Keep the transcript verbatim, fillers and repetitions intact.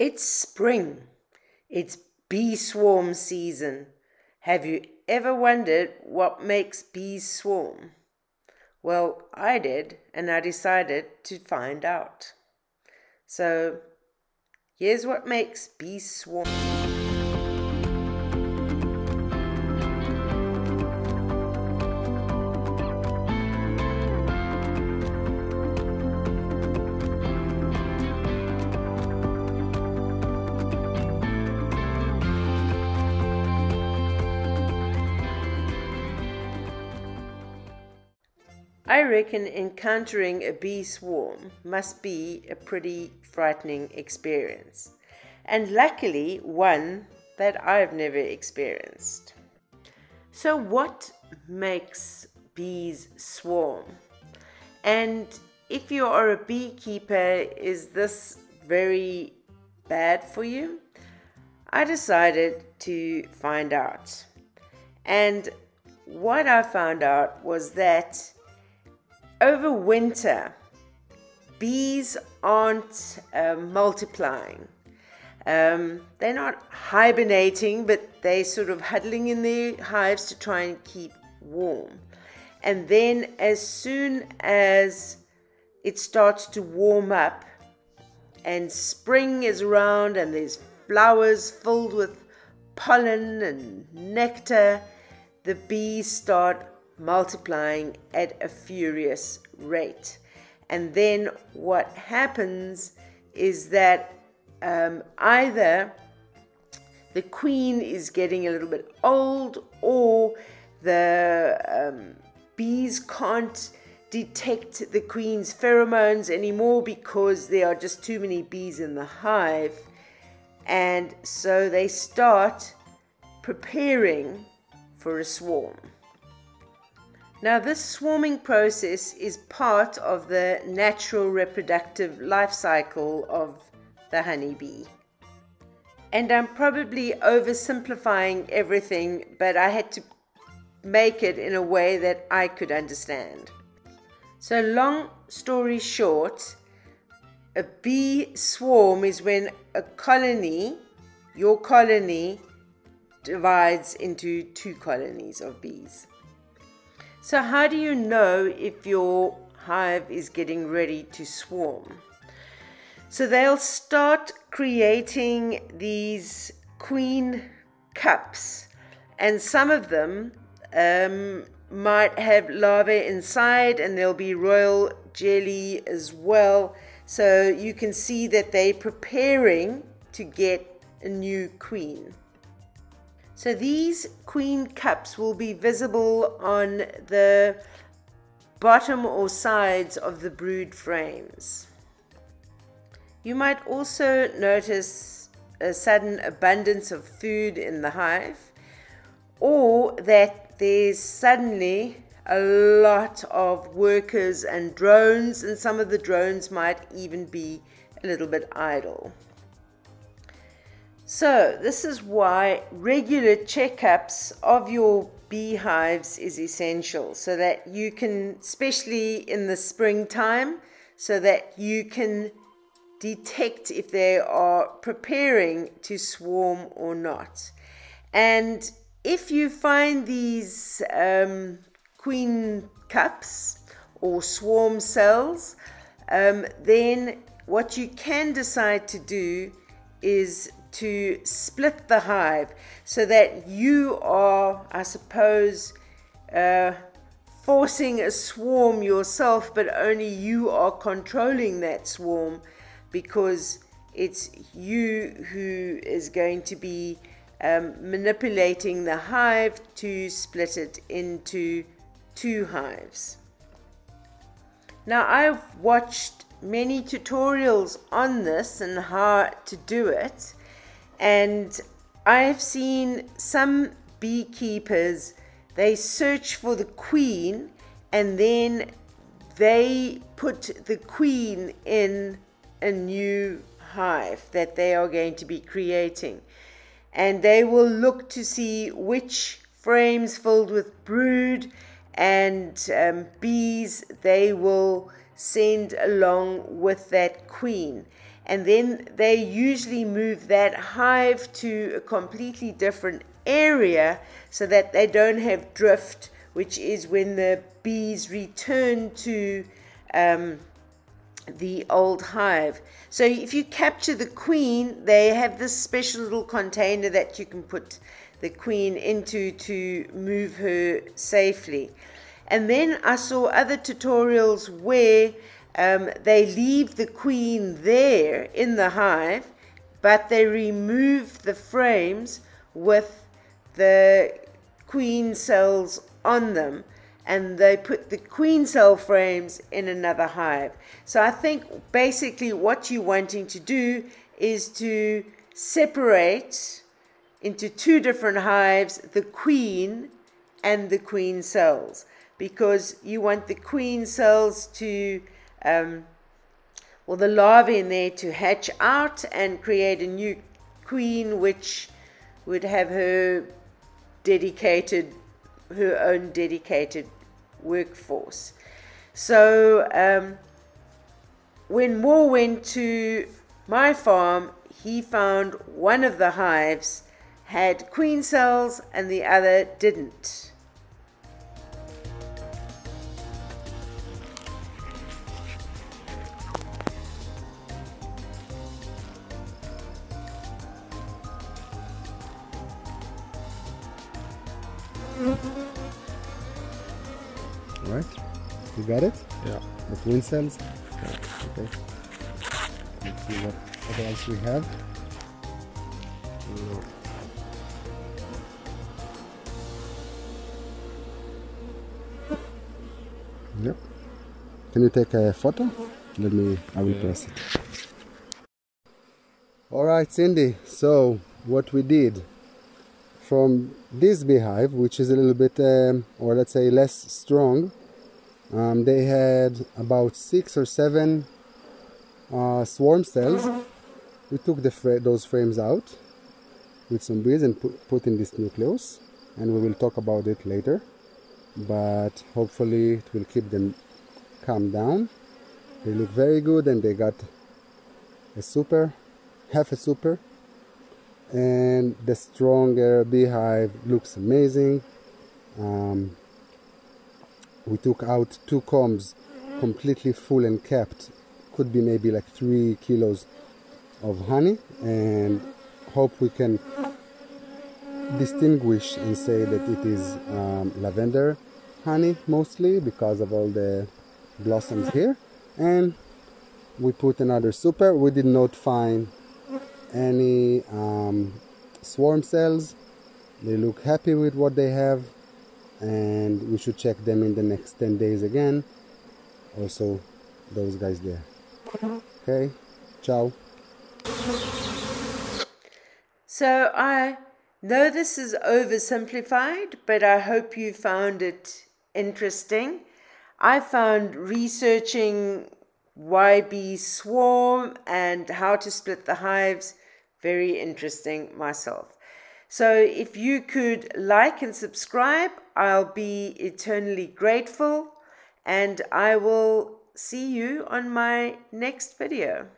It's spring. It's bee swarm season. Have you ever wondered what makes bees swarm? Well, I did, and I decided to find out. So, here's what makes bees swarm. I reckon encountering a bee swarm must be a pretty frightening experience, and luckily one that I've never experienced. So what makes bees swarm? And if you are a beekeeper, is this very bad for you? I decided to find out. And what I found out was that over winter, bees aren't uh, multiplying. Um, they're not hibernating, but they're sort of huddling in their hives to try and keep warm. And then as soon as it starts to warm up and spring is around and there's flowers filled with pollen and nectar, the bees start multiplying at a furious rate. And then what happens is that um, either the queen is getting a little bit old, or the um, bees can't detect the queen's pheromones anymore because there are just too many bees in the hive, and so they start preparing for a swarm. Now, this swarming process is part of the natural reproductive life cycle of the honeybee. And I'm probably oversimplifying everything, but I had to make it in a way that I could understand. So, long story short, a bee swarm is when a colony, your colony, divides into two colonies of bees. So how do you know if your hive is getting ready to swarm? So they'll start creating these queen cups, and some of them um, might have larvae inside, and there'll be royal jelly as well. So you can see that they're preparing to get a new queen. So these queen cups will be visible on the bottom or sides of the brood frames. You might also notice a sudden abundance of food in the hive, or that there's suddenly a lot of workers and drones, and some of the drones might even be a little bit idle. So this is why regular checkups of your beehives is essential, so that you can, especially in the springtime, so that you can detect if they are preparing to swarm or not. And if you find these um, queen cups or swarm cells, um, then what you can decide to do is to split the hive, so that you are, I suppose, uh, forcing a swarm yourself, but only you are controlling that swarm, because it's you who is going to be um, manipulating the hive to split it into two hives. Now, I've watched many tutorials on this and how to do it, and I've seen some beekeepers, they search for the queen and then they put the queen in a new hive that they are going to be creating. And they will look to see which frames filled with brood and um, bees they will send along with that queen. and then they usually move that hive to a completely different area so that they don't have drift, which is when the bees return to um, the old hive. So if you capture the queen, they have this special little container that you can put the queen into to move her safely. And then I saw other tutorials where um, they leave the queen there in the hive, but they remove the frames with the queen cells on them, and they put the queen cell frames in another hive. So I think basically what you're wanting to do is to separate into two different hives the queen and the queen cells, because you want the queen cells to, um, or the larvae in there to hatch out and create a new queen, which would have her dedicated, her own dedicated workforce. So um, when Mor went to my farm, he found one of the hives had queen cells and the other didn't. Right? You got it? Yeah. The queen cells? Okay. Okay. Let's see what, what else we have. No. Yep. Can you take a photo? Let me, I will yeah. press it. Alright, Cindy, so what we did from this beehive, which is a little bit, um, or let's say less strong, um, they had about six or seven uh, swarm cells. We took the fra those frames out with some bees and put, put in this nucleus, and we will talk about it later. But hopefully it will keep them calm down. They look very good, and they got a super, half a super, and the stronger beehive looks amazing. Um, we took out two combs completely full and capped, could be maybe like three kilos of honey, and hope we can distinguish and say that it is um, lavender honey mostly, because of all the blossoms here. And we put another super. We did not find any um, swarm cells. They look happy with what they have, and we should check them in the next ten days again. Also those guys there. Okay, ciao. So I No, this is oversimplified, but I hope you found it interesting. I found researching why bees swarm and how to split the hives very interesting myself. So if you could like and subscribe, I'll be eternally grateful, and I will see you on my next video.